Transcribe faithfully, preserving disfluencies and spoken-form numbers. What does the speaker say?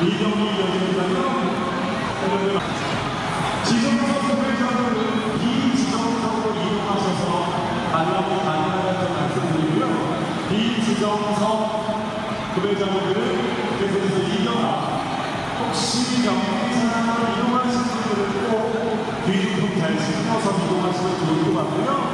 이정석 구매자분들은 계속해서 이겨라. 혹시 영상을 이용하시는 분들은 꼭 귀중품 잘 신어서 이용하시면 좋을 것 같고요.